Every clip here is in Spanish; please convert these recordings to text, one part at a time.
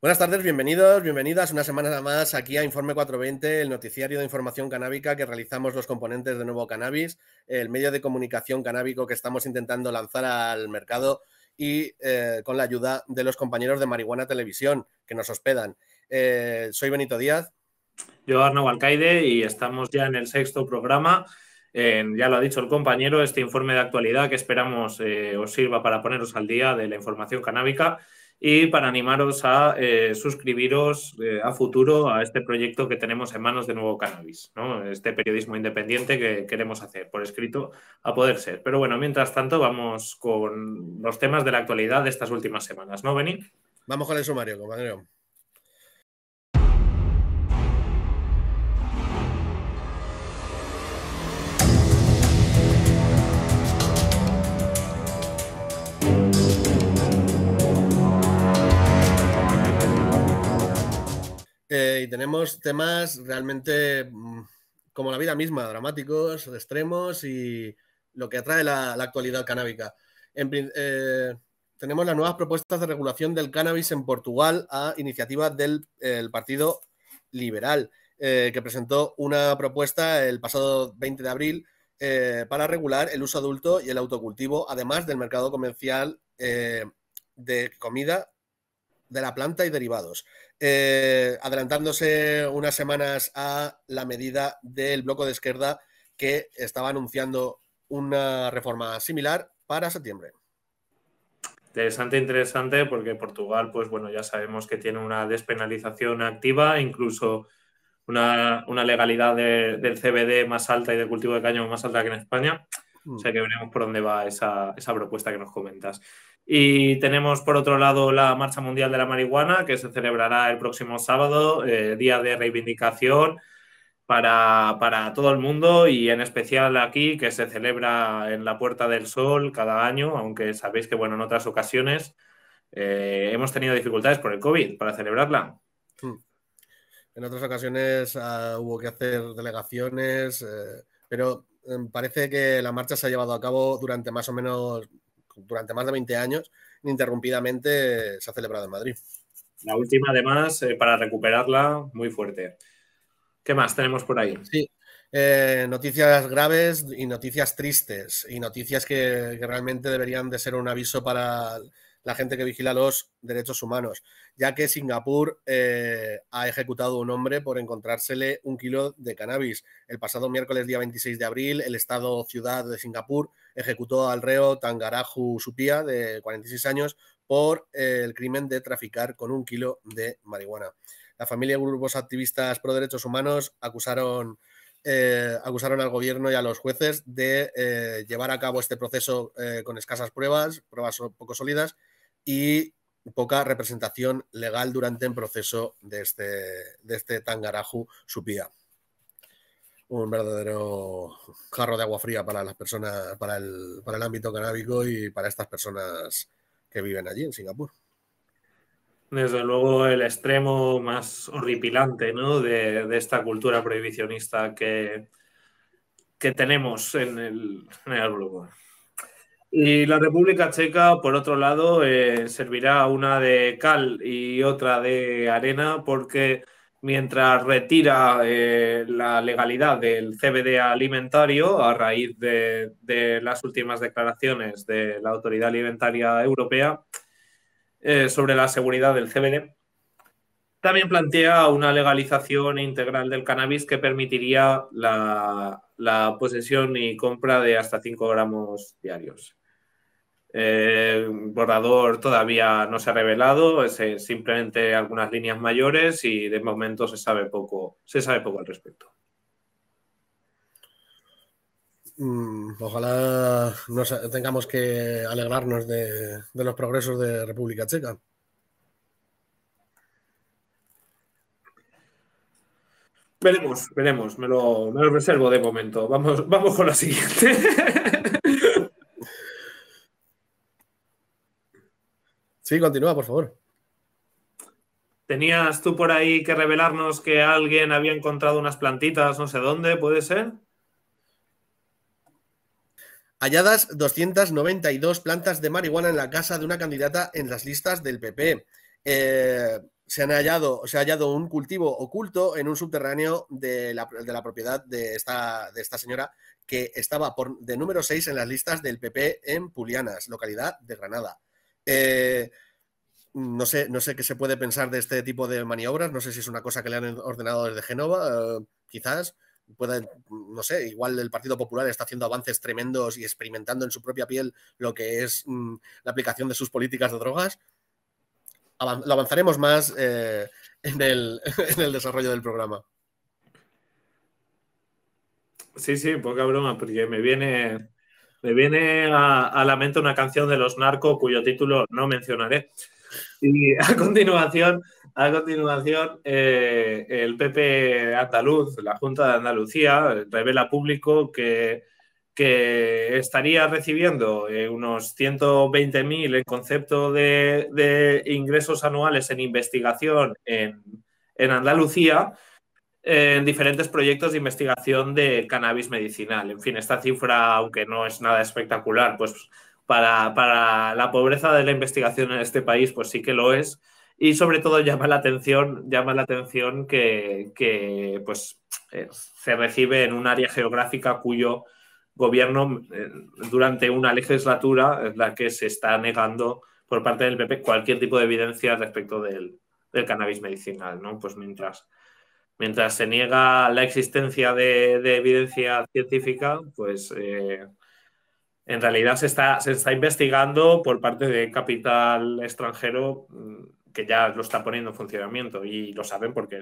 Buenas tardes, bienvenidos, bienvenidas una semana más aquí a Informe 420, el noticiario de información canábica que realizamos los componentes de Nuevo Cannabis, el medio de comunicación canábico que estamos intentando lanzar al mercado y con la ayuda de los compañeros de Marihuana Televisión que nos hospedan. Soy Benito Díaz. Yo, Arnau Alcaide, y estamos ya en el sexto programa. Ya lo ha dicho el compañero, este informe de actualidad que esperamos os sirva para poneros al día de la información canábica y para animaros a suscribiros a futuro a este proyecto que tenemos en manos de Nuevo Cannabis, ¿no? Este periodismo independiente que queremos hacer por escrito a poder ser. Pero bueno, mientras tanto vamos con los temas de la actualidad de estas últimas semanas, ¿no, Beni? Vamos con el sumario, compañero. Y tenemos temas realmente como la vida misma, dramáticos, extremos y lo que atrae la actualidad canábica. Tenemos las nuevas propuestas de regulación del cannabis en Portugal a iniciativa del Partido Liberal, que presentó una propuesta el pasado 20 de abril para regular el uso adulto y el autocultivo, además del mercado comercial de comida de la planta y derivados, adelantándose unas semanas a la medida del bloco de Esquerra que estaba anunciando una reforma similar para septiembre. Interesante, interesante, porque Portugal, pues bueno, ya sabemos que tiene una despenalización activa, incluso una legalidad del CBD más alta y del cultivo de cáñamo más alta que en España. O sea que veremos por dónde va esa propuesta que nos comentas. Y tenemos, por otro lado, la Marcha Mundial de la Marihuana, que se celebrará el próximo sábado, día de reivindicación para todo el mundo y en especial aquí, que se celebra en la Puerta del Sol cada año, aunque sabéis que, bueno, en otras ocasiones hemos tenido dificultades por el COVID para celebrarla. En otras ocasiones hubo que hacer delegaciones, pero parece que la marcha se ha llevado a cabo durante más de 20 años, ininterrumpidamente se ha celebrado en Madrid. La última, además, para recuperarla, muy fuerte. ¿Qué más tenemos por ahí? Sí, noticias graves y noticias tristes y noticias que realmente deberían de ser un aviso para la gente que vigila los derechos humanos, ya que Singapur ha ejecutado a un hombre por encontrársele un kilo de cannabis. El pasado miércoles, día 26 de abril, el Estado-Ciudad de Singapur ejecutó al reo Tangaraju Supía, de 46 años, por el crimen de traficar con un kilo de marihuana. La familia y grupos activistas pro derechos humanos acusaron al gobierno y a los jueces de llevar a cabo este proceso con escasas pruebas poco sólidas y poca representación legal durante el proceso de este Tangaraju Supía. Un verdadero jarro de agua fría para las personas, para el ámbito canábico y para estas personas que viven allí en Singapur. Desde luego el extremo más horripilante, ¿no?, de esta cultura prohibicionista que tenemos en el globo. Y la República Checa, por otro lado, servirá una de cal y otra de arena, porque mientras retira la legalidad del CBD alimentario a raíz de las últimas declaraciones de la Autoridad Alimentaria Europea, sobre la seguridad del CBD, también plantea una legalización integral del cannabis que permitiría la posesión y compra de hasta 5 gramos diarios. El borrador todavía no se ha revelado, es simplemente algunas líneas mayores y de momento se sabe poco al respecto. Ojalá no tengamos que alegrarnos de los progresos de República Checa. Veremos, me lo reservo de momento. Vamos con la siguiente. Sí, continúa, por favor. ¿Tenías tú por ahí que revelarnos que alguien había encontrado unas plantitas no sé dónde, puede ser? Halladas 292 plantas de marihuana en la casa de una candidata en las listas del PP. se ha hallado un cultivo oculto en un subterráneo de la propiedad de esta señora, que estaba de número 6 en las listas del PP en Pulianas, localidad de Granada. No sé qué se puede pensar de este tipo de maniobras, no sé si es una cosa que le han ordenado desde Génova, quizás, no sé, igual el Partido Popular está haciendo avances tremendos y experimentando en su propia piel lo que es la aplicación de sus políticas de drogas. Lo avanzaremos más en el desarrollo del programa. Sí, sí, poca broma, porque me viene a la mente una canción de Los Narcos cuyo título no mencionaré. Y a continuación el PP andaluz, la Junta de Andalucía, revela público que estaría recibiendo unos 120.000 en concepto de ingresos anuales en investigación en Andalucía, en diferentes proyectos de investigación de cannabis medicinal. En fin, esta cifra, aunque no es nada espectacular, pues para la pobreza de la investigación en este país, pues sí que lo es. Y sobre todo llama la atención que pues, se recibe en un área geográfica cuyo gobierno durante una legislatura en la que se está negando por parte del PP cualquier tipo de evidencia respecto del cannabis medicinal, ¿no? Pues mientras se niega la existencia de evidencia científica, pues en realidad se está investigando por parte de capital extranjero que ya lo está poniendo en funcionamiento, y lo saben porque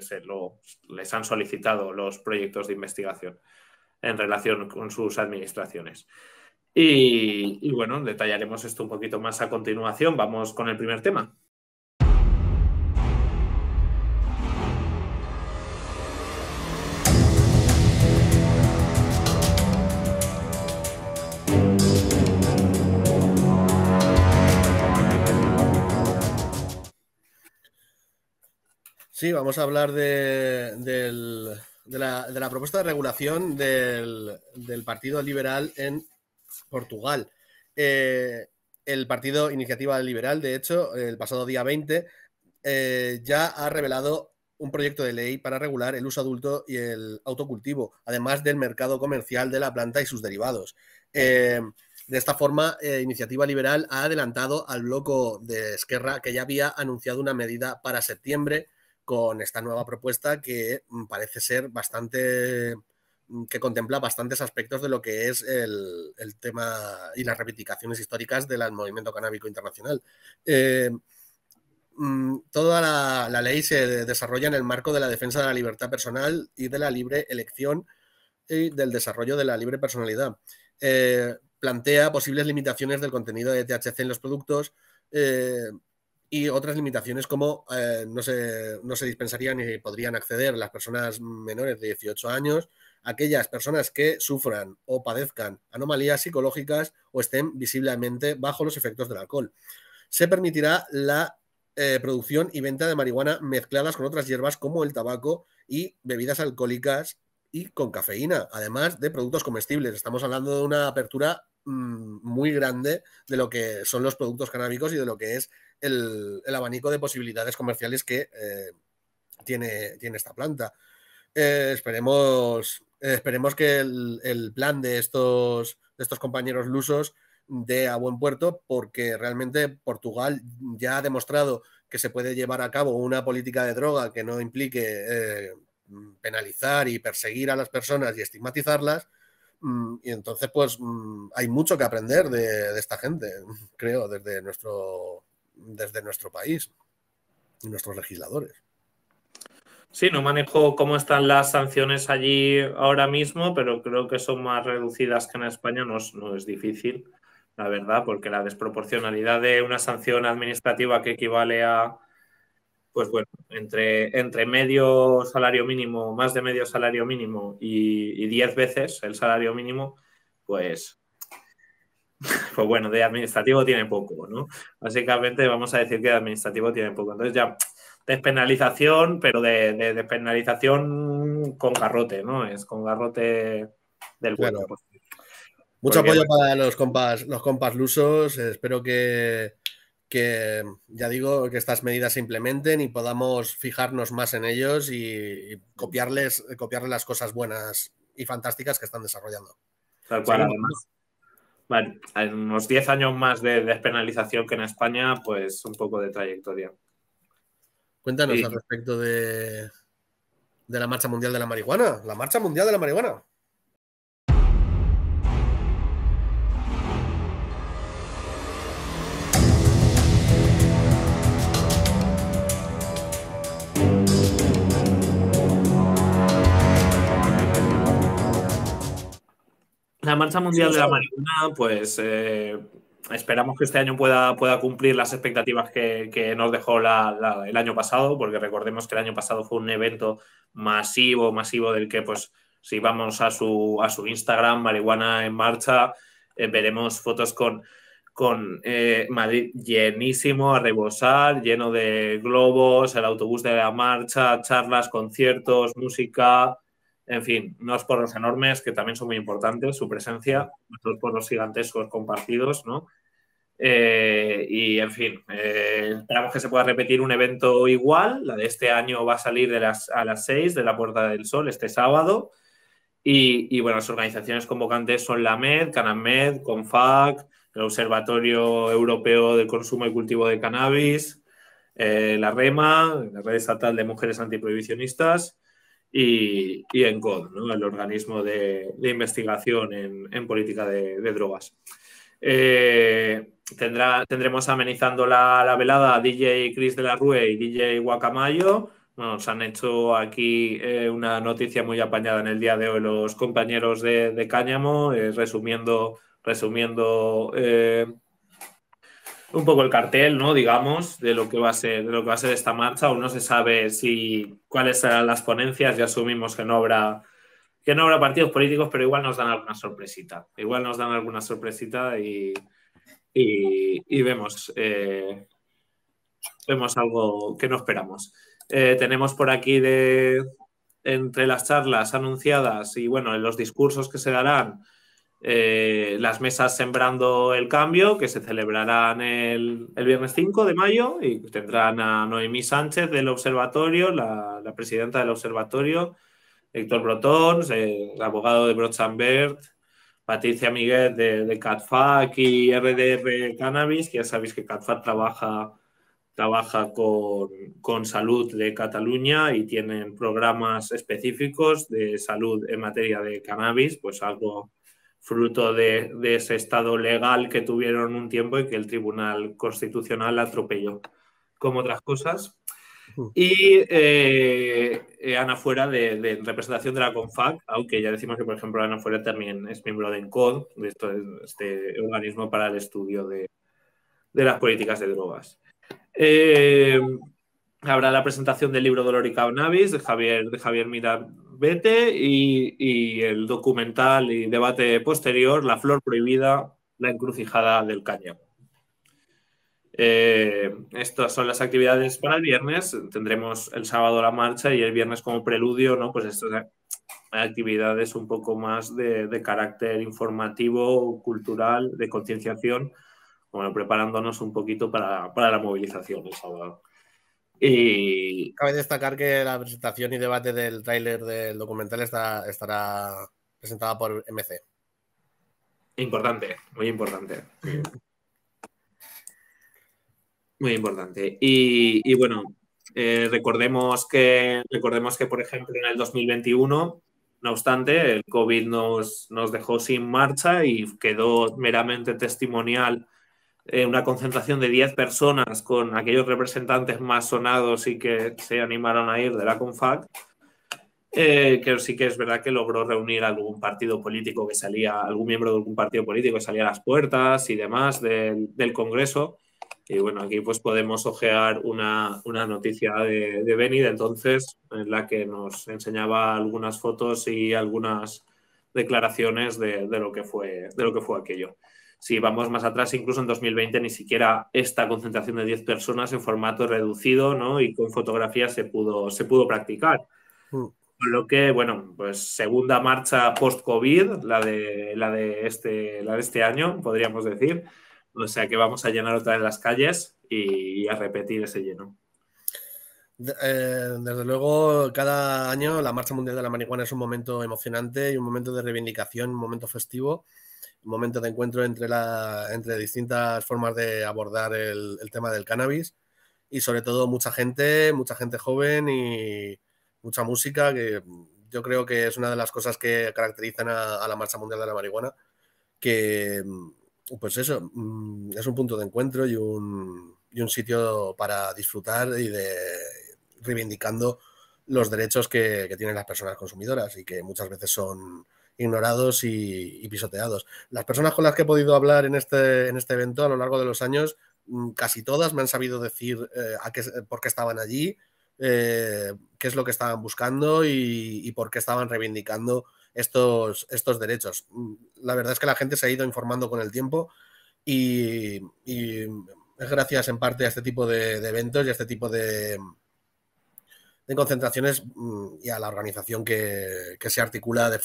les han solicitado los proyectos de investigación en relación con sus administraciones. Y bueno, detallaremos esto un poquito más a continuación. Vamos con el primer tema. Sí, vamos a hablar de la propuesta de regulación del Partido Liberal en Portugal. El Partido Iniciativa Liberal, de hecho, el pasado día 20, ya ha revelado un proyecto de ley para regular el uso adulto y el autocultivo, además del mercado comercial de la planta y sus derivados. De esta forma, Iniciativa Liberal ha adelantado al bloco de Esquerra, que ya había anunciado una medida para septiembre, con esta nueva propuesta que parece ser que contempla bastantes aspectos de lo que es el tema y las reivindicaciones históricas del movimiento canábico internacional. Toda la ley se desarrolla en el marco de la defensa de la libertad personal y de la libre elección y del desarrollo de la libre personalidad. Plantea posibles limitaciones del contenido de THC en los productos, y otras limitaciones como no se dispensarían ni podrían acceder las personas menores de 18 años, aquellas personas que sufran o padezcan anomalías psicológicas o estén visiblemente bajo los efectos del alcohol. Se permitirá la producción y venta de marihuana mezcladas con otras hierbas como el tabaco y bebidas alcohólicas y con cafeína, además de productos comestibles. Estamos hablando de una apertura muy grande de lo que son los productos canábicos y de lo que es el abanico de posibilidades comerciales que tiene esta planta. Esperemos que el plan de estos compañeros lusos dé a buen puerto, porque realmente Portugal ya ha demostrado que se puede llevar a cabo una política de droga que no implique penalizar y perseguir a las personas y estigmatizarlas. Y entonces, pues, hay mucho que aprender de esta gente, creo, desde nuestro país y nuestros legisladores. Sí, no manejo cómo están las sanciones allí ahora mismo, pero creo que son más reducidas que en España. No es difícil, la verdad, porque la desproporcionalidad de una sanción administrativa que equivale a, pues bueno, entre medio salario mínimo, más de medio salario mínimo y 10 veces el salario mínimo, pues bueno, de administrativo tiene poco, ¿no? Básicamente vamos a decir que de administrativo tiene poco. Entonces ya, despenalización, pero de despenalización con garrote, ¿no? Es con garrote del bueno. Cuerpo. Mucho apoyo para los compas lusos. Espero que que ya digo que estas medidas se implementen y podamos fijarnos más en ellos y copiarles las cosas buenas y fantásticas que están desarrollando. Tal cual, además. Vale, en unos 10 años más de despenalización que en España, pues un poco de trayectoria. Cuéntanos al respecto de la Marcha Mundial de la Marihuana. La Marcha Mundial de la Marihuana. La Marcha Mundial de la Marihuana, pues esperamos que este año pueda cumplir las expectativas que nos dejó el año pasado, porque recordemos que el año pasado fue un evento masivo del que, pues, si vamos a su Instagram, Marihuana en Marcha, veremos fotos con Madrid llenísimo, a rebosar, lleno de globos, el autobús de la marcha, charlas, conciertos, música. En fin, unos poros enormes que también son muy importantes, su presencia, unos poros gigantescos compartidos, ¿no? Y, en fin, esperamos que se pueda repetir un evento igual. La de este año va a salir a las 6 de la Puerta del Sol este sábado. Y bueno, las organizaciones convocantes son la MED, Canamed, CONFAC, el Observatorio Europeo del Consumo y Cultivo de Cannabis, la REMA, la Red Estatal de Mujeres Antiprohibicionistas, y ENCOD, ¿no? El organismo de investigación en política de drogas. Tendremos amenizando la velada a DJ Chris de la Rue y DJ Guacamayo. Bueno, nos han hecho aquí una noticia muy apañada en el día de hoy los compañeros de Cáñamo, resumiendo un poco el cartel, ¿no? Digamos, de lo que va a ser esta marcha. Aún no se sabe cuáles serán las ponencias. Ya asumimos que no habrá partidos políticos, pero igual nos dan alguna sorpresita. Y vemos algo que no esperamos. Tenemos por aquí entre las charlas anunciadas y, bueno, en los discursos que se darán, las mesas Sembrando el Cambio, que se celebrarán el viernes 5 de mayo y tendrán a Noemí Sánchez del Observatorio, la presidenta del Observatorio, Héctor Brotón, el abogado de Brochambert, Patricia Miguel de Catfac y RDR Cannabis, que ya sabéis que Catfac trabaja con salud de Cataluña y tienen programas específicos de salud en materia de cannabis, pues algo fruto de ese estado legal que tuvieron un tiempo y que el Tribunal Constitucional atropelló, como otras cosas. Y Ana Fuera, de representación de la CONFAC, aunque ya decimos que, por ejemplo, Ana Fuera también es miembro de ENCOD, de este organismo para el estudio de las políticas de drogas. Habrá la presentación del libro Dolor y Cannabis de Javier Mirabete y el documental y debate posterior La Flor Prohibida, la encrucijada del Cáñamo. Estas son las actividades para el viernes. Tendremos el sábado la marcha y el viernes como preludio, ¿no? Pues estas actividades un poco más de carácter informativo, cultural, de concienciación, bueno, preparándonos un poquito para la movilización el sábado. Y cabe destacar que la presentación y debate del tráiler del documental estará presentada por MC. Importante, muy importante. Muy importante. Y bueno, recordemos que, por ejemplo, en el 2021, no obstante, el COVID nos dejó sin marcha y quedó meramente testimonial una concentración de 10 personas con aquellos representantes más sonados y que se animaron a ir de la CONFAC, que sí que es verdad que logró reunir algún miembro de algún partido político que salía a las puertas y demás del Congreso. Y bueno, aquí pues podemos ojear una noticia de Beni de entonces, en la que nos enseñaba algunas fotos y algunas declaraciones de lo que fue aquello. Si vamos más atrás, incluso en 2020 ni siquiera esta concentración de 10 personas en formato reducido, ¿no? Y con fotografías se pudo practicar. Con lo que, bueno, pues segunda marcha post-COVID, la de este año, podríamos decir. O sea que vamos a llenar otra vez las calles y a repetir ese lleno. Desde luego, cada año la Marcha Mundial de la Marihuana es un momento emocionante y un momento de reivindicación, un momento festivo, un momento de encuentro entre distintas formas de abordar el tema del cannabis y sobre todo mucha gente joven y mucha música, que yo creo que es una de las cosas que caracterizan a la Marcha Mundial de la Marihuana, que pues eso, es un punto de encuentro y un sitio para disfrutar y de reivindicando los derechos que tienen las personas consumidoras y que muchas veces son ignorados y pisoteados. Las personas con las que he podido hablar en este evento a lo largo de los años, casi todas me han sabido decir por qué estaban allí, qué es lo que estaban buscando y por qué estaban reivindicando estos derechos. La verdad es que la gente se ha ido informando con el tiempo y es gracias en parte a este tipo de eventos y a este tipo de concentraciones y a la organización que se articula de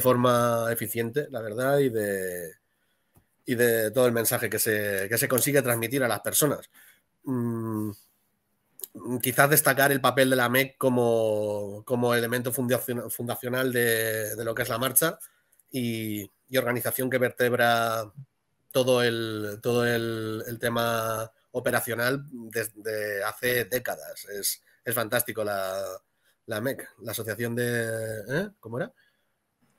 forma eficiente, la verdad, y de todo el mensaje que se consigue transmitir a las personas. Quizás destacar el papel de la MED como elemento fundacional de lo que es la marcha y organización que vertebra todo el tema operacional desde hace décadas. Es fantástico la MEC, la Asociación de... ¿Cómo era?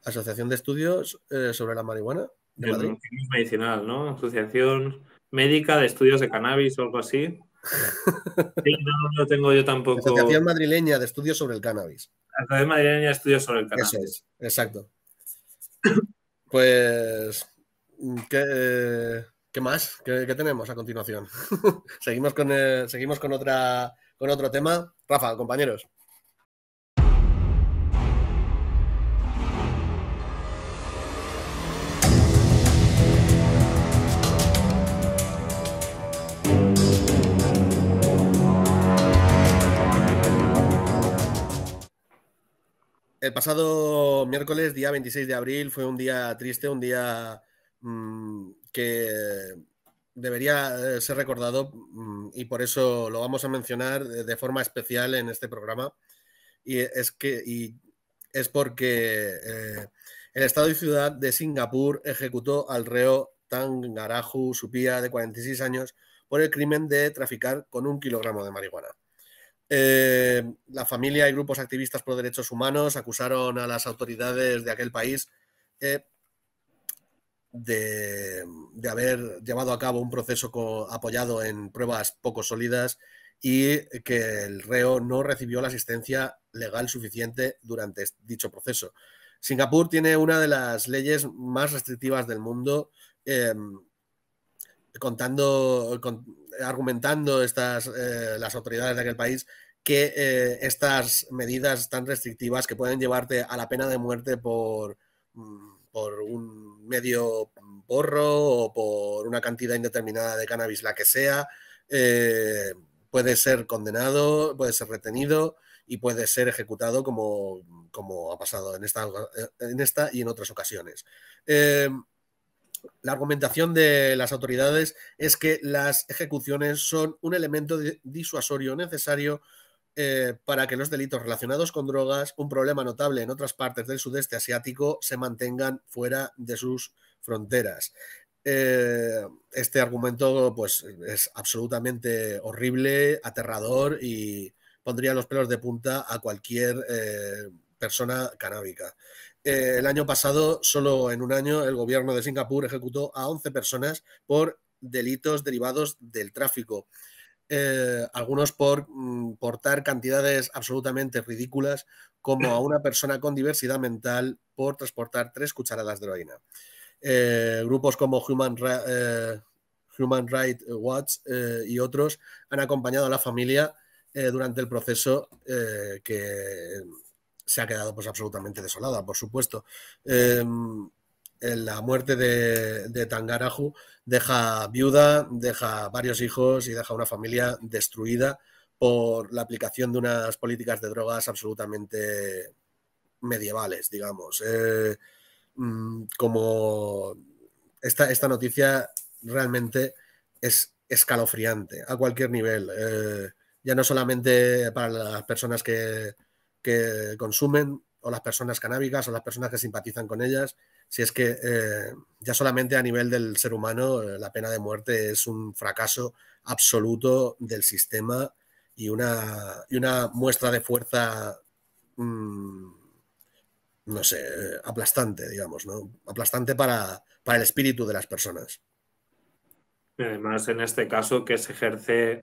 Asociación de Estudios sobre la Marihuana de Madrid. Medicinal, ¿no? Asociación Médica de Estudios de Cannabis o algo así. Sí, no lo tengo yo tampoco. Asociación Madrileña de Estudios sobre el Cannabis. Asociación Madrileña de Estudios sobre el Cannabis. Eso es, exacto. Pues... ¿Qué más? ¿Qué tenemos a continuación? seguimos con otro tema. Rafa, compañeros. El pasado miércoles, día 26 de abril, fue un día triste, un día que debería ser recordado y por eso lo vamos a mencionar de forma especial en este programa, y es porque el Estado y Ciudad de Singapur ejecutó al reo Tangaraju Supía, de 46 años, por el crimen de traficar con 1 kilogramo de marihuana. La familia y grupos activistas por derechos humanos acusaron a las autoridades de aquel país de haber llevado a cabo un proceso apoyado en pruebas poco sólidas y que el reo no recibió la asistencia legal suficiente durante dicho proceso. Singapur tiene una de las leyes más restrictivas del mundo, argumentando las autoridades de aquel país que estas medidas tan restrictivas que pueden llevarte a la pena de muerte por un medio porro o por una cantidad indeterminada de cannabis, la que sea, puede ser condenado, puede ser retenido y puede ser ejecutado como ha pasado en esta y en otras ocasiones. La argumentación de las autoridades es que las ejecuciones son un elemento disuasorio necesario para que los delitos relacionados con drogas, un problema notable en otras partes del sudeste asiático, se mantengan fuera de sus fronteras. Este argumento pues, es absolutamente horrible, aterrador y pondría los pelos de punta a cualquier persona canábica. El año pasado, solo en un año, el gobierno de Singapur ejecutó a 11 personas por delitos derivados del tráfico. Algunos por portar cantidades absolutamente ridículas, como a una persona con diversidad mental por transportar 3 cucharadas de heroína. Grupos como Human Rights Watch y otros han acompañado a la familia durante el proceso que se ha quedado pues, absolutamente desolada, por supuesto. La muerte de Tangaraju deja viuda, deja varios hijos y deja una familia destruida por la aplicación de unas políticas de drogas absolutamente medievales, digamos. Como esta noticia realmente es escalofriante a cualquier nivel. Ya no solamente para las personas que consumen o las personas canábicas o las personas que simpatizan con ellas, si es que ya solamente a nivel del ser humano la pena de muerte es un fracaso absoluto del sistema y una muestra de fuerza, no sé, aplastante, digamos, ¿no? Aplastante para el espíritu de las personas. Además, en este caso que se ejerce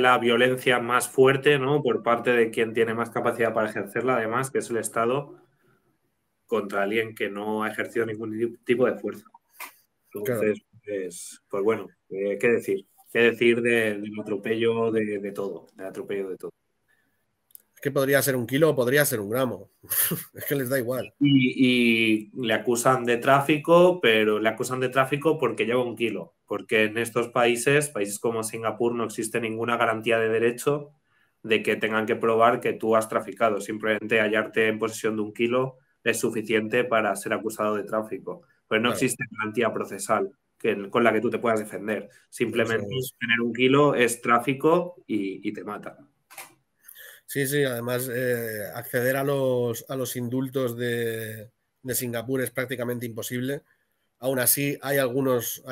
la violencia más fuerte, ¿no? Por parte de quien tiene más capacidad para ejercerla, además, que es el Estado, contra alguien que no ha ejercido ningún tipo de fuerza. Entonces, claro. Pues bueno, ¿qué decir? ¿Qué decir del atropello de todo? Del atropello de todo. Es que podría ser un kilo o podría ser un gramo. Es que les da igual. Y le acusan de tráfico, pero le acusan de tráfico porque lleva un kilo. Porque en estos países, como Singapur, no existe ninguna garantía de derecho de que tengan que probar que tú has traficado. Simplemente hallarte en posesión de un kilo es suficiente para ser acusado de tráfico. Pero no existe garantía procesal con la que tú te puedas defender. Simplemente tener un kilo es tráfico y te mata. Sí, sí, además acceder a los indultos de Singapur es prácticamente imposible. Aún así, hay algunos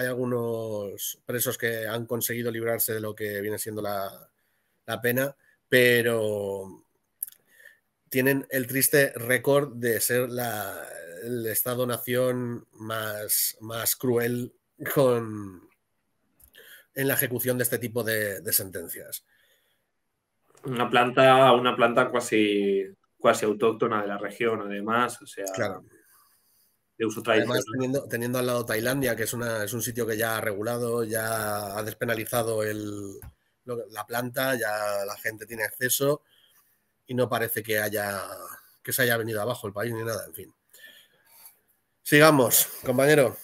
presos que han conseguido librarse de lo que viene siendo la pena, pero tienen el triste récord de ser el Estado-nación más cruel en la ejecución de este tipo de sentencias. Una planta cuasi autóctona de la región, además, o sea, claro, de uso tradicional. Además, teniendo al lado Tailandia, que es un sitio que ya ha regulado, ya ha despenalizado la planta, ya la gente tiene acceso y no parece que se haya venido abajo el país ni nada, en fin. Sigamos, compañero.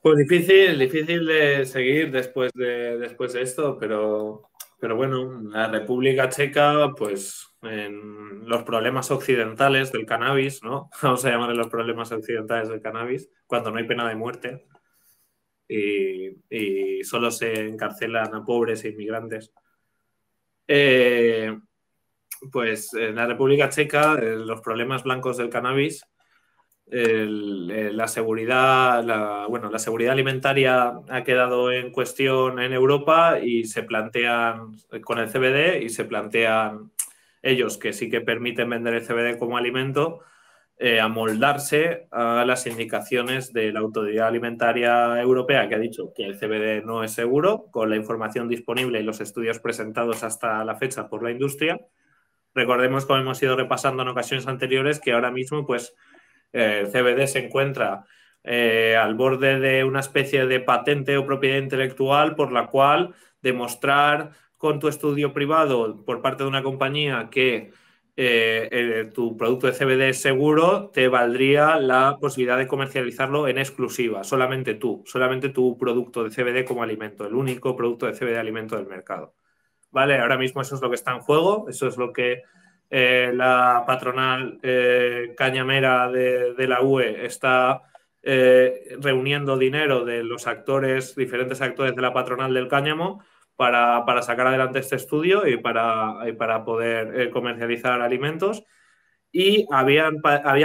Pues difícil de seguir después de esto, pero bueno, la República Checa, pues en los problemas occidentales del cannabis, ¿no? Vamos a llamarle los problemas occidentales del cannabis, cuando no hay pena de muerte y solo se encarcelan a pobres e inmigrantes. Pues en la República Checa, los problemas blancos del cannabis, la seguridad alimentaria ha quedado en cuestión en Europa y se plantean con el CBD y se plantean ellos que sí que permiten vender el CBD como alimento, amoldarse a las indicaciones de la Autoridad Alimentaria Europea, que ha dicho que el CBD no es seguro, con la información disponible y los estudios presentados hasta la fecha por la industria. Recordemos, como hemos ido repasando en ocasiones anteriores, que ahora mismo pues el CBD se encuentra al borde de una especie de patente o propiedad intelectual por la cual demostrar con tu estudio privado por parte de una compañía que tu producto de CBD es seguro, te valdría la posibilidad de comercializarlo en exclusiva, solamente tu producto de CBD como alimento, el único producto de CBD alimento del mercado. ¿Vale? Ahora mismo eso es lo que está en juego, eso es lo que la patronal cañamera de la UE está reuniendo dinero de los actores, diferentes actores de la patronal del cáñamo para sacar adelante este estudio y para poder comercializar alimentos. Y había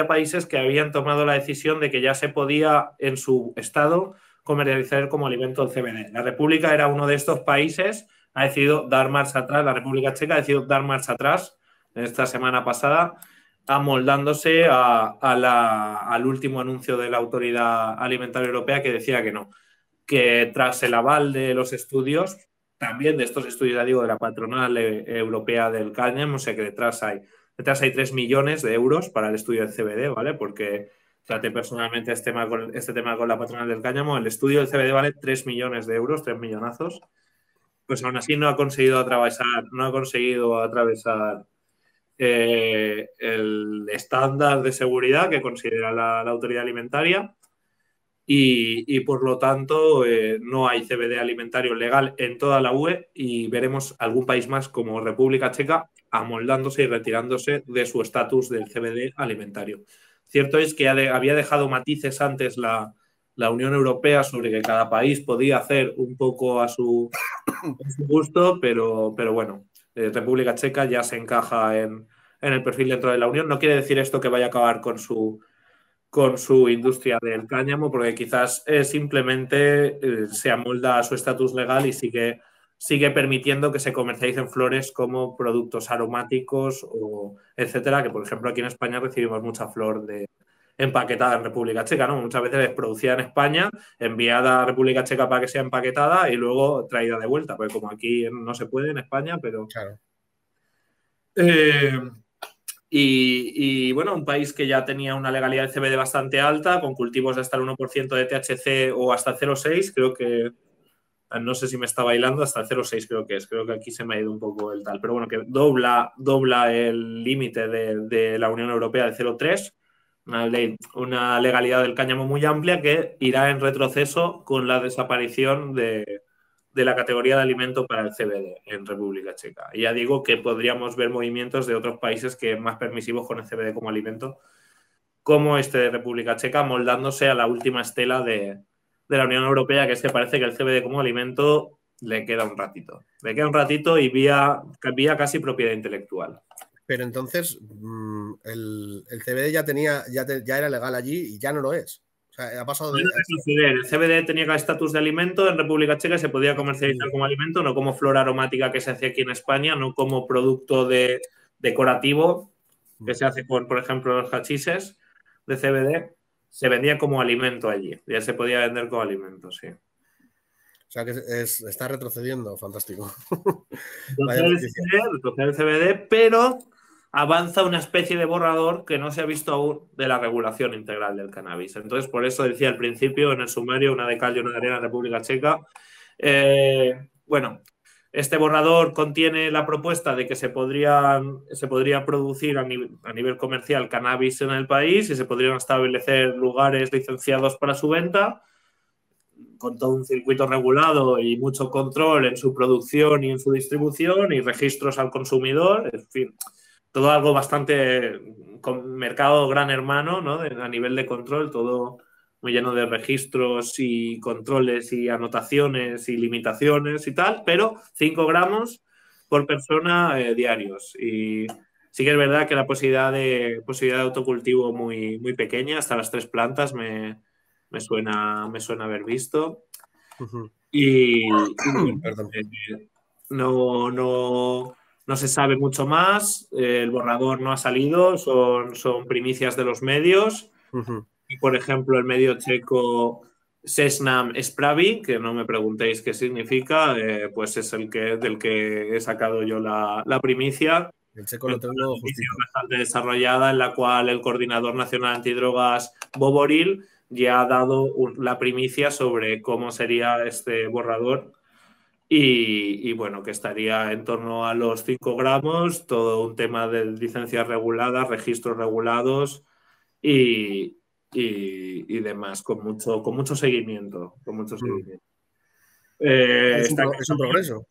países que habían tomado la decisión de que ya se podía en su estado comercializar como alimento el CBD. La República era uno de estos países, ha decidido dar marcha atrás, la República Checa ha decidido dar marcha atrás esta semana pasada, amoldándose al último anuncio de la Autoridad Alimentaria Europea, que decía que no, que tras el aval de los estudios, también de estos estudios, ya digo, de la patronal europea del cáñamo, o sea que detrás hay 3 millones de euros para el estudio del CBD, ¿vale? Porque traté personalmente este tema con la patronal del cáñamo, el estudio del CBD vale 3 millones de euros, 3 millonazos, pues aún así no ha conseguido atravesar el estándar de seguridad que considera la autoridad alimentaria y por lo tanto no hay CBD alimentario legal en toda la UE y veremos algún país más como República Checa amoldándose y retirándose de su estatus del CBD alimentario. Cierto es que había dejado matices antes la Unión Europea sobre que cada país podía hacer un poco a su gusto, pero bueno, República Checa ya se encaja en el perfil dentro de la Unión. No quiere decir esto que vaya a acabar con su industria del cáñamo, porque quizás simplemente se amolda a su estatus legal y sigue permitiendo que se comercialicen flores como productos aromáticos, o etcétera, que por ejemplo aquí en España recibimos mucha flor empaquetada en República Checa, ¿no? Muchas veces es producida en España, enviada a República Checa para que sea empaquetada y luego traída de vuelta, porque como aquí no se puede en España, pero... Claro. Y bueno, un país que ya tenía una legalidad de CBD bastante alta, con cultivos de hasta el 1% de THC o hasta 0,6, creo que... No sé si me está bailando, hasta el 0,6 creo que es. Creo que aquí se me ha ido un poco el tal. Pero bueno, que dobla el límite de la Unión Europea de 0,3. Una legalidad del cáñamo muy amplia que irá en retroceso con la desaparición de la categoría de alimento para el CBD en República Checa. Y ya digo que podríamos ver movimientos de otros países que más permisivos con el CBD como alimento, como este de República Checa, moldándose a la última estela de la Unión Europea, que es que parece que el CBD como alimento le queda un ratito. Le queda un ratito y vía casi propiedad intelectual. Pero entonces el CBD ya era legal allí y ya no lo es. O sea, ha pasado de... El CBD tenía estatus de alimento en República Checa, se podía comercializar como alimento, no como flor aromática que se hace aquí en España, no como producto decorativo que se hace con, por ejemplo, los hachises de CBD. Se vendía como alimento allí, ya se podía vender como alimento, sí. O sea que está retrocediendo, fantástico. Retrocede el CBD, pero avanza una especie de borrador que no se ha visto aún de la regulación integral del cannabis. Entonces, por eso decía al principio, en el sumario, una de cal y una de arena en República Checa. Bueno, este borrador contiene la propuesta de que se podría producir a nivel comercial cannabis en el país y se podrían establecer lugares licenciados para su venta, con todo un circuito regulado y mucho control en su producción y en su distribución y registros al consumidor, en fin, todo algo bastante con mercado gran hermano, ¿no? A nivel de control, todo muy lleno de registros y controles y anotaciones y limitaciones y tal, pero 5 gramos por persona diarios. Y sí que es verdad que la posibilidad de autocultivo muy, muy pequeña, hasta las 3 plantas me suena haber visto. Uh-huh. Y perdón. No se sabe mucho más, el borrador no ha salido, son primicias de los medios. Uh-huh. Por ejemplo, el medio checo Sesnam Spravi, que no me preguntéis qué significa, pues es del que he sacado yo la primicia. El checo lo tengo bastante desarrollada, en la cual el coordinador nacional antidrogas Boboril ya ha dado la primicia sobre cómo sería este borrador. Y bueno, que estaría en torno a los 5 gramos, todo un tema de licencias reguladas, registros regulados y demás, con mucho seguimiento. Es un progreso.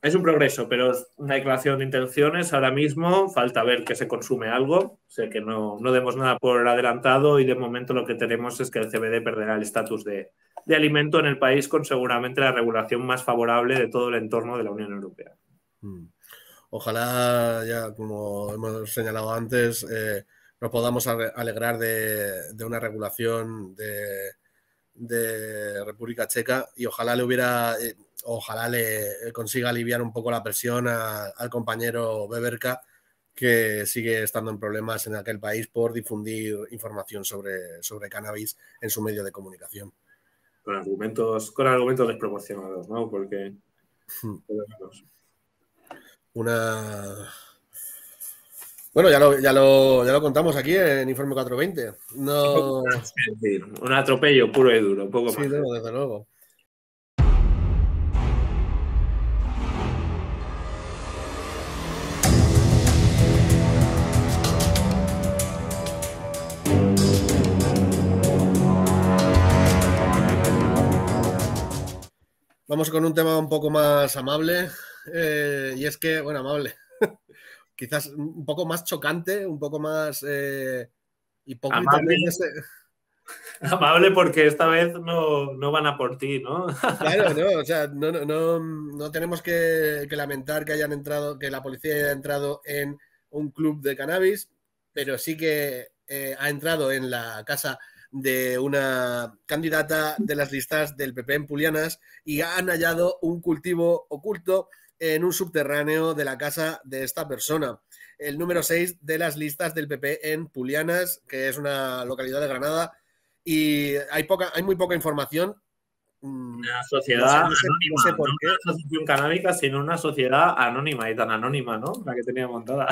Es un progreso, pero es una declaración de intenciones ahora mismo. Falta ver que se consume algo. Sé que no demos nada por adelantado y de momento lo que tenemos es que el CBD perderá el estatus de alimento en el país, con seguramente la regulación más favorable de todo el entorno de la Unión Europea. Ojalá, ya como hemos señalado antes, nos podamos alegrar de una regulación de República Checa y ojalá le consiga aliviar un poco la presión al compañero Beberka, que sigue estando en problemas en aquel país por difundir información sobre cannabis en su medio de comunicación. Con argumentos desproporcionados, ¿no? Porque... Bueno, ya lo contamos aquí en Informe 420. No... Un atropello puro y duro, poco más. Sí, no, desde luego. Vamos con un tema un poco más amable, y es que, bueno, amable, quizás un poco más chocante, un poco más hipócrita. Amable porque esta vez no van a por ti, ¿no? Claro, no, o sea, no tenemos que lamentar que hayan entrado, que la policía haya entrado en un club de cannabis, pero sí que ha entrado en la casa de una candidata de las listas del PP en Pulianas y han hallado un cultivo oculto en un subterráneo de la casa de esta persona. El número 6 de las listas del PP en Pulianas, que es una localidad de Granada, y hay muy poca información. Una sociedad anónima, no sé por qué. No una asociación canábica, sino una sociedad anónima, y tan anónima, ¿no? La que tenía montada.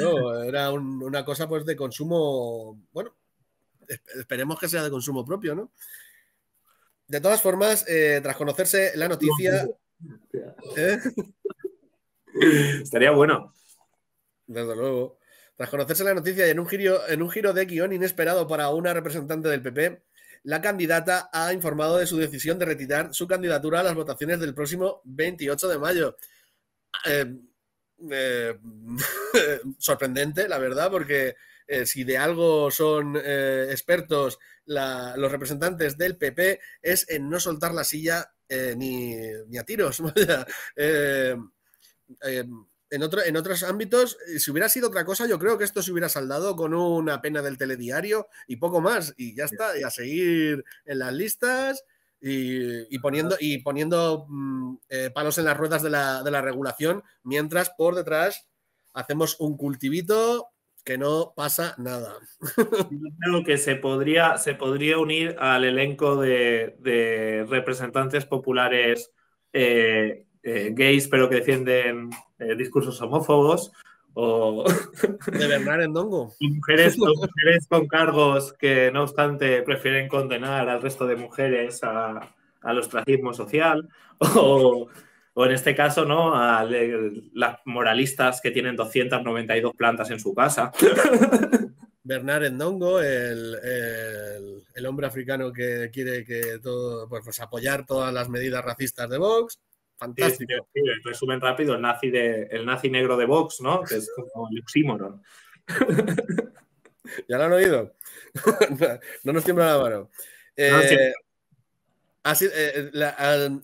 No, era una cosa pues de consumo, bueno, esperemos que sea de consumo propio, ¿no? De todas formas, tras conocerse la noticia... ¿Eh? Estaría bueno. Desde luego. Tras conocerse la noticia y en un giro de guión inesperado para una representante del PP, la candidata ha informado de su decisión de retirar su candidatura a las votaciones del próximo 28 de mayo. Sorprendente, la verdad, porque... si de algo son expertos los representantes del PP es en no soltar la silla ni a tiros. En otros ámbitos, si hubiera sido otra cosa, yo creo que esto se hubiera saldado con una pena del telediario y poco más. Y ya está, y a seguir en las listas y poniendo palos en las ruedas de la regulación, mientras por detrás hacemos un cultivito... que no pasa nada. Yo creo que se podría unir al elenco de representantes populares gays, pero que defienden discursos homófobos, o... De Bernard Endongo. Mujeres con cargos que, no obstante, prefieren condenar al resto de mujeres al ostracismo social, o en este caso, ¿no? A las moralistas que tienen 292 plantas en su casa. Bernard Endongo, el hombre africano que quiere que todo, pues apoyar todas las medidas racistas de Vox. Fantástico. Sí, en resumen rápido, el nazi negro de Vox, ¿no? Que es como el oxímoron. ¿Ya lo han oído? No nos tiembla la mano.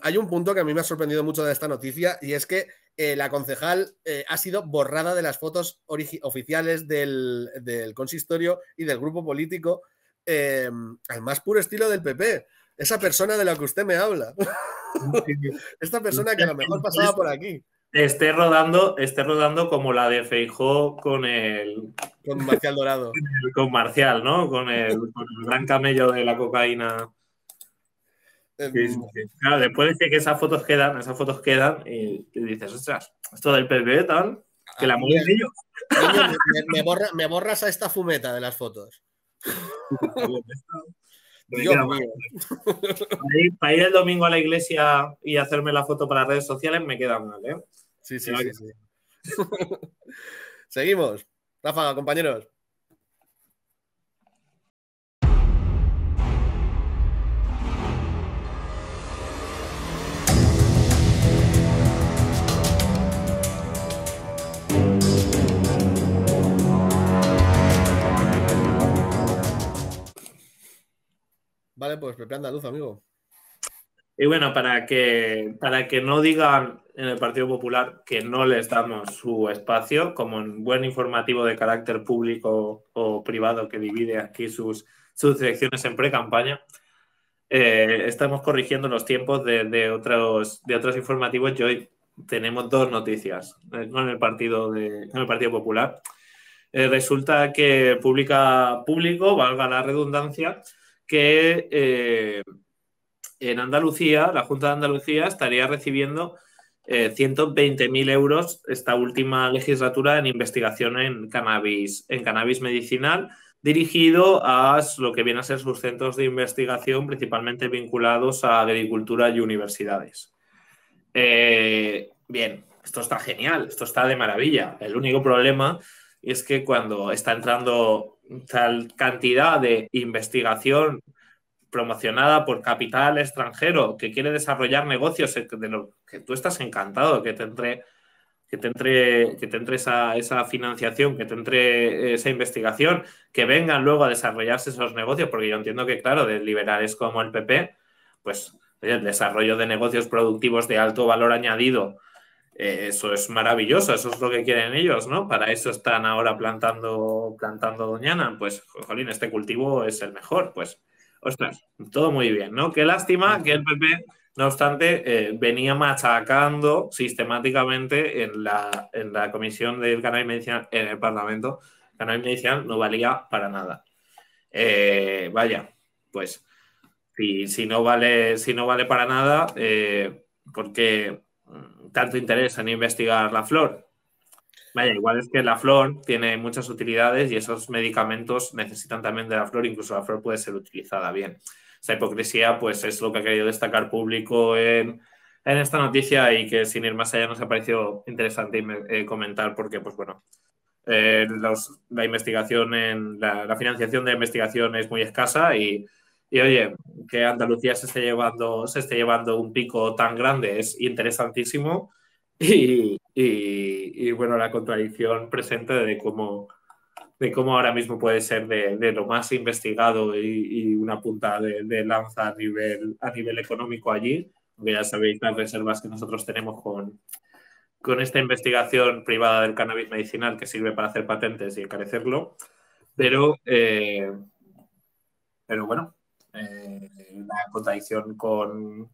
Hay un punto que a mí me ha sorprendido mucho de esta noticia, y es que la concejal ha sido borrada de las fotos oficiales del consistorio y del grupo político, al más puro estilo del PP. Esa persona de la que usted me habla. Esta persona que a lo mejor pasaba por aquí. Esté rodando como la de Feijóo con Marcial Dorado. Con Marcial, ¿no? Con el gran camello de la cocaína. Sí. Claro, después dice que esas fotos quedan y dices, ostras, esto del PP tal, que la mueven ellos. Me borras a esta fumeta de las fotos. Para ir el domingo a la iglesia y hacerme la foto para redes sociales me queda mal, ¿eh? Sí. Seguimos. Ráfaga, compañeros. Vale, pues PP andaluz, amigo. Y bueno, para que no digan en el Partido Popular que no les damos su espacio, como en buen informativo de carácter público o privado que divide aquí sus secciones en pre-campaña, estamos corrigiendo los tiempos de otros informativos, y hoy tenemos dos noticias, no en el Partido Popular. Resulta que público, valga la redundancia, que en Andalucía, la Junta de Andalucía estaría recibiendo 120.000 euros esta última legislatura en investigación en cannabis medicinal, dirigido a lo que viene a ser sus centros de investigación, principalmente vinculados a agricultura y universidades. Bien, esto está genial, esto está de maravilla. El único problema es que cuando está entrando tal cantidad de investigación promocionada por capital extranjero que quiere desarrollar negocios de los que tú estás encantado que te entre esa financiación, que te entre esa investigación, que vengan luego a desarrollarse esos negocios, porque yo entiendo que, claro, de liberales como el PP, pues el desarrollo de negocios productivos de alto valor añadido, eso es maravilloso, eso es lo que quieren ellos, ¿no? Para eso están ahora plantando Doñana, pues, jolín, este cultivo es el mejor, pues, ostras, todo muy bien, ¿no? Qué lástima que el PP... No obstante, venía machacando sistemáticamente en la comisión del cannabis medicinal, en el Parlamento, el cannabis medicinal no valía para nada. Vaya, pues, si no vale para nada, porque tanto interés en investigar la flor. Vaya, igual es que la flor tiene muchas utilidades y esos medicamentos necesitan también de la flor, incluso la flor puede ser utilizada bien. Esa hipocresía, pues, es lo que ha querido destacar Público en esta noticia y que, sin ir más allá, nos ha parecido interesante comentar porque, pues, bueno, la investigación, la financiación de investigación es muy escasa y oye, que Andalucía se esté llevando un pico tan grande es interesantísimo y bueno, la contradicción presente de cómo ahora mismo puede ser de lo más investigado y una punta de lanza a nivel económico allí, porque ya sabéis las reservas que nosotros tenemos con esta investigación privada del cannabis medicinal que sirve para hacer patentes y encarecerlo, pero bueno, la contradicción con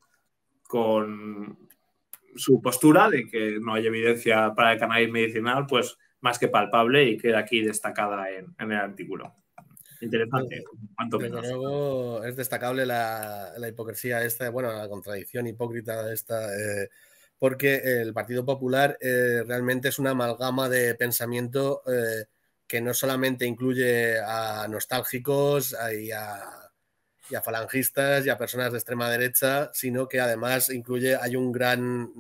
su postura de que no hay evidencia para el cannabis medicinal, pues más que palpable y queda aquí destacada en el artículo. Interesante. Desde luego es destacable la hipocresía esta, bueno, la contradicción hipócrita esta, porque el Partido Popular realmente es una amalgama de pensamiento que no solamente incluye a nostálgicos y a falangistas y a personas de extrema derecha, sino que además incluye, hay un gran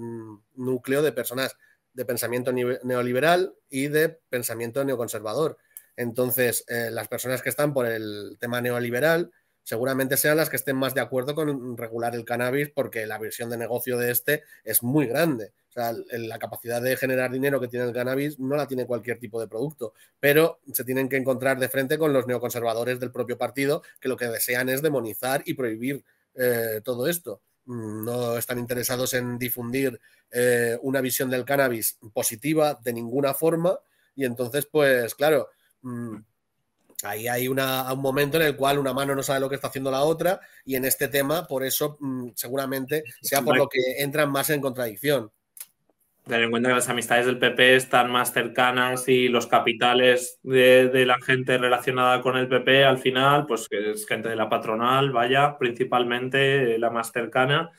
núcleo de personas de pensamiento neoliberal y de pensamiento neoconservador. Entonces, las personas que están por el tema neoliberal seguramente sean las que estén más de acuerdo con regular el cannabis porque la versión de negocio de este es muy grande. O sea, la capacidad de generar dinero que tiene el cannabis no la tiene cualquier tipo de producto, pero se tienen que encontrar de frente con los neoconservadores del propio partido que lo que desean es demonizar y prohibir todo esto. No están interesados en difundir una visión del cannabis positiva de ninguna forma y entonces, pues claro, ahí hay un momento en el cual una mano no sabe lo que está haciendo la otra y en este tema, por eso seguramente sea por lo que entran más en contradicción. Tener en cuenta que las amistades del PP están más cercanas y los capitales de la gente relacionada con el PP al final, pues es gente de la patronal, vaya, principalmente la más cercana,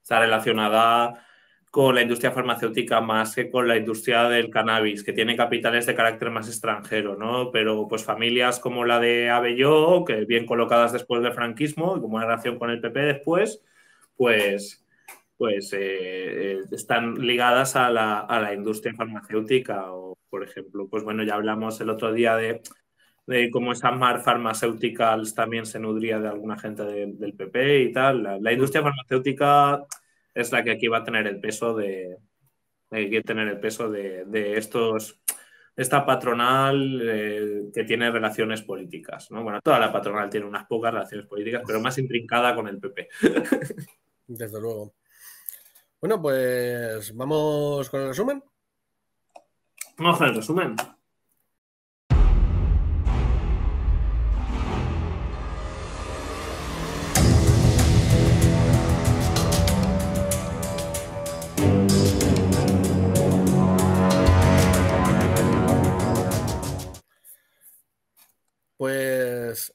está relacionada con la industria farmacéutica más que con la industria del cannabis, que tiene capitales de carácter más extranjero, ¿no? Pero pues familias como la de Abelló, que bien colocadas después del franquismo y como en relación con el PP después, pues están ligadas a la industria farmacéutica o, por ejemplo, pues bueno, ya hablamos el otro día de cómo esa Mar Pharmaceuticals también se nutría de alguna gente del PP y tal. La industria farmacéutica es la que aquí va a tener el peso de esta patronal que tiene relaciones políticas, ¿no? Bueno, toda la patronal tiene unas pocas relaciones políticas, pero más intrincada con el PP. Desde luego. Bueno, pues vamos con el resumen. Vamos con el resumen. Pues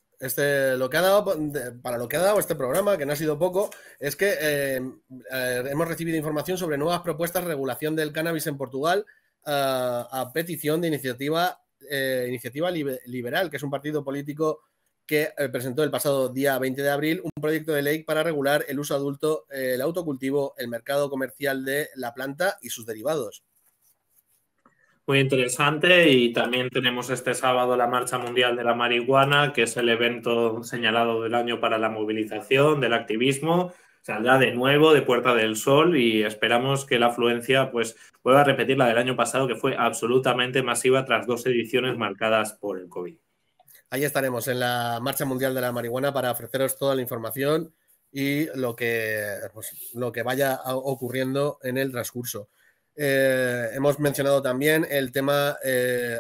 para lo que ha dado este programa, que no ha sido poco, es que hemos recibido información sobre nuevas propuestas de regulación del cannabis en Portugal a petición de Iniciativa Liberal, que es un partido político que presentó el pasado día 20 de abril un proyecto de ley para regular el uso adulto, el autocultivo, el mercado comercial de la planta y sus derivados. muy interesante. Y también tenemos este sábado la Marcha Mundial de la Marihuana, que es el evento señalado del año para la movilización, del activismo. Saldrá de nuevo de Puerta del Sol y esperamos que la afluencia pues vuelva a repetir la del año pasado, que fue absolutamente masiva tras dos ediciones marcadas por el COVID. Ahí estaremos en la Marcha Mundial de la Marihuana para ofreceros toda la información y lo que vaya ocurriendo en el transcurso. Hemos mencionado también el tema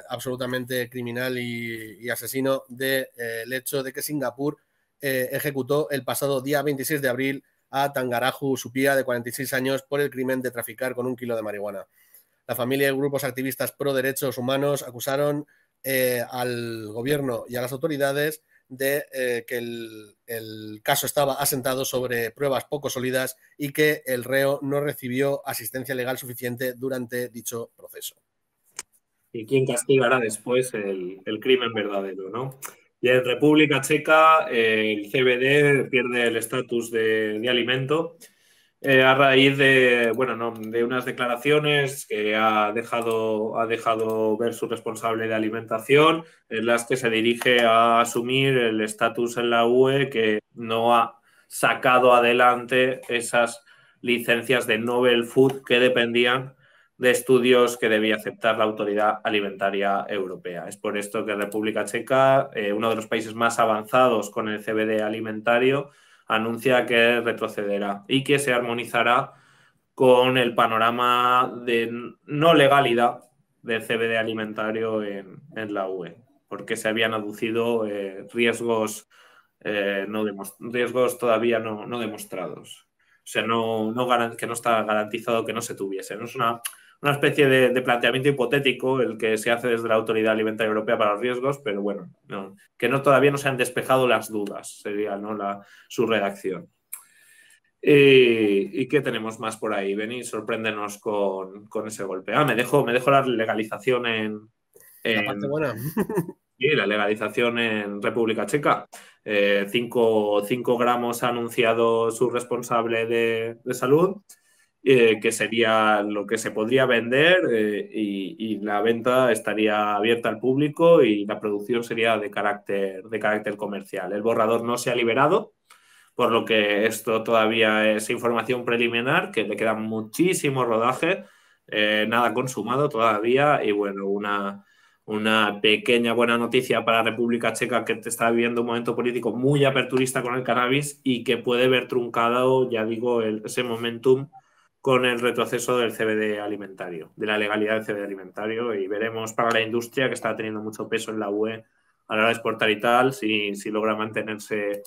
absolutamente criminal y asesino del hecho de que Singapur ejecutó el pasado día 26 de abril a Tangaraju Supía, de 46 años, por el crimen de traficar con 1 kilo de marihuana. La familia y grupos activistas pro derechos humanos acusaron al gobierno y a las autoridades de que el caso estaba asentado sobre pruebas poco sólidas y que el reo no recibió asistencia legal suficiente durante dicho proceso. ¿Y quién castigará después el crimen verdadero, no? Y en República Checa el CBD pierde el estatus de alimento a raíz de unas declaraciones que ha dejado ver su responsable de alimentación, en las que se dirige a asumir el estatus en la UE, que no ha sacado adelante esas licencias de novel food que dependían de estudios que debía aceptar la Autoridad Alimentaria Europea. Es por esto que República Checa, uno de los países más avanzados con el CBD alimentario, anuncia que retrocederá y que se armonizará con el panorama de no legalidad del CBD alimentario en la UE, porque se habían aducido riesgos todavía no demostrados. O sea, que no está garantizado que no se tuviese. No es una especie de planteamiento hipotético el que se hace desde la Autoridad Alimentaria Europea para los riesgos, pero bueno, todavía no se han despejado las dudas, sería su redacción. ¿Y qué tenemos más por ahí, Beni? Sorpréndenos con ese golpe. Me dejo la legalización en la parte buena. Sí, la legalización en República Checa. 5 gramos ha anunciado su responsable de salud, que sería lo que se podría vender, y la venta estaría abierta al público y la producción sería de carácter comercial. El borrador no se ha liberado, por lo que esto todavía es información preliminar, que le queda muchísimo rodaje, nada consumado todavía, y bueno, una pequeña buena noticia para República Checa, que está viviendo un momento político muy aperturista con el cannabis y que puede ver truncado, ya digo, ese momentum con el retroceso del CBD alimentario, de la legalidad del CBD alimentario, y veremos para la industria, que está teniendo mucho peso en la UE a la hora de exportar y tal, si logra mantenerse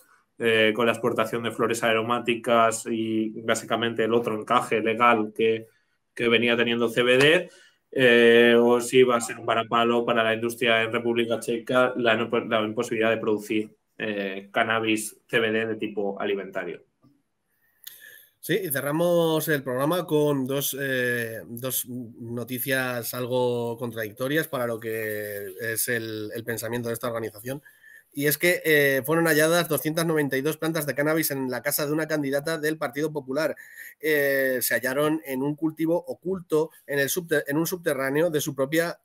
con la exportación de flores aromáticas y básicamente el otro encaje legal que venía teniendo CBD, o si va a ser un varapalo para la industria en República Checa la imposibilidad de producir cannabis CBD de tipo alimentario. Sí, y cerramos el programa con dos noticias algo contradictorias para lo que es el pensamiento de esta organización. Y es que fueron halladas 292 plantas de cannabis en la casa de una candidata del Partido Popular. Se hallaron en un cultivo oculto en un subterráneo de su propia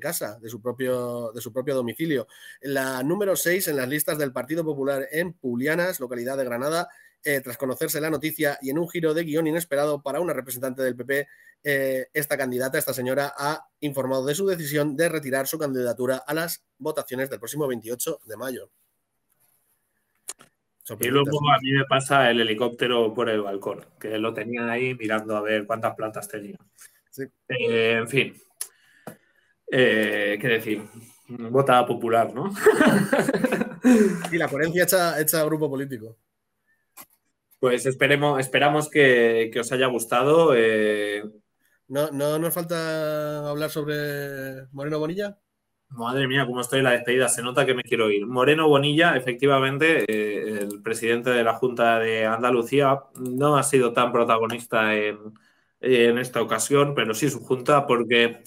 casa, de su propio domicilio. La número 6 en las listas del Partido Popular en Pulianas, localidad de Granada, tras conocerse la noticia y en un giro de guión inesperado para una representante del PP, esta señora, ha informado de su decisión de retirar su candidatura a las votaciones del próximo 28 de mayo. Y luego a mí me pasa el helicóptero por el balcón, que lo tenía ahí mirando a ver cuántas plantas tenía. Sí. En fin, ¿qué decir? Vota popular, ¿no? Y la coherencia hecha grupo político. Pues esperamos que os haya gustado. ¿No nos falta hablar sobre Moreno Bonilla? Madre mía, cómo estoy en la despedida. Se nota que me quiero ir. Moreno Bonilla, efectivamente, el presidente de la Junta de Andalucía, no ha sido tan protagonista en esta ocasión, pero sí su Junta, porque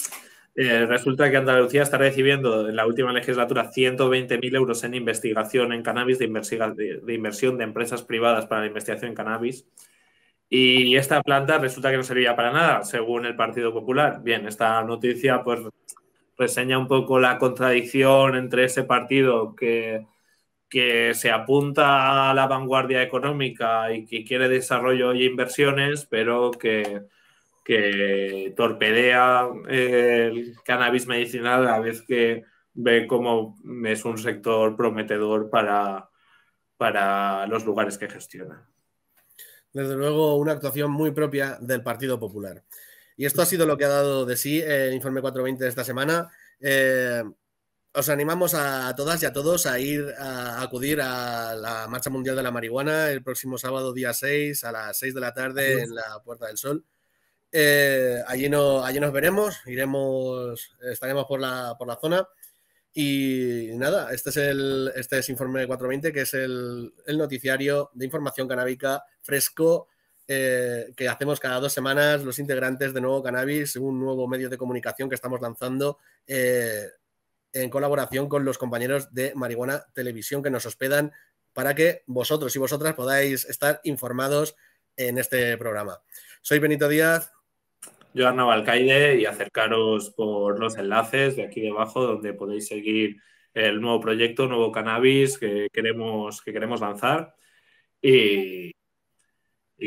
resulta que Andalucía está recibiendo en la última legislatura 120.000 euros en investigación en cannabis, de inversión de empresas privadas para la investigación en cannabis, Y esta planta resulta que no servía para nada, según el Partido Popular. Bien, esta noticia pues reseña un poco la contradicción entre ese partido que se apunta a la vanguardia económica y que quiere desarrollo y inversiones, pero que torpedea el cannabis medicinal a la vez que ve cómo es un sector prometedor para los lugares que gestiona. Desde luego, una actuación muy propia del Partido Popular. Y esto ha sido lo que ha dado de sí el informe 420 de esta semana. Os animamos a todas y a todos a acudir a la Marcha Mundial de la Marihuana el próximo sábado, día 6, a las 6 de la tarde en la Puerta del Sol. Allí nos veremos, estaremos por la zona. Y nada, este es Informe 420, que es el noticiario de información canábica fresco que hacemos cada 2 semanas los integrantes de Nuevo Cannabis, un nuevo medio de comunicación que estamos lanzando en colaboración con los compañeros de Marihuana Televisión que nos hospedan para que vosotros y vosotras podáis estar informados en este programa. Soy Benito Díaz. Yo, Arnau Alcaide, y acercaros por los enlaces de aquí debajo donde podéis seguir el nuevo proyecto, Nuevo Cannabis, que queremos lanzar y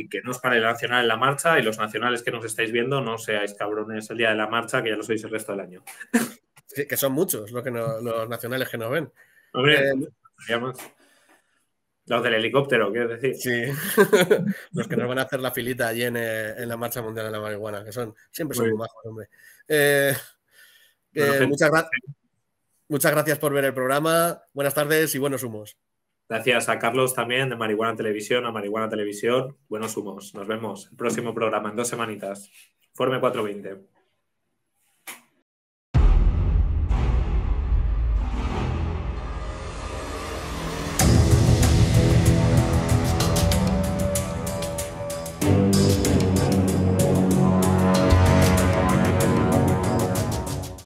que no os paréis nacional en la marcha, y los nacionales que nos estáis viendo, no seáis cabrones el día de la marcha, que ya lo sois el resto del año. Sí, que son muchos los nacionales que nos ven. Hombre, los del helicóptero, quiero decir. Sí, los que nos van a hacer la filita allí en la Marcha Mundial de la Marihuana, que siempre son muy bajos, hombre. Muchas gracias por ver el programa. Buenas tardes y buenos humos. Gracias a Carlos también de Marihuana Televisión, a Marihuana Televisión. Buenos humos. Nos vemos el próximo programa en 2 semanitas. Informe 420.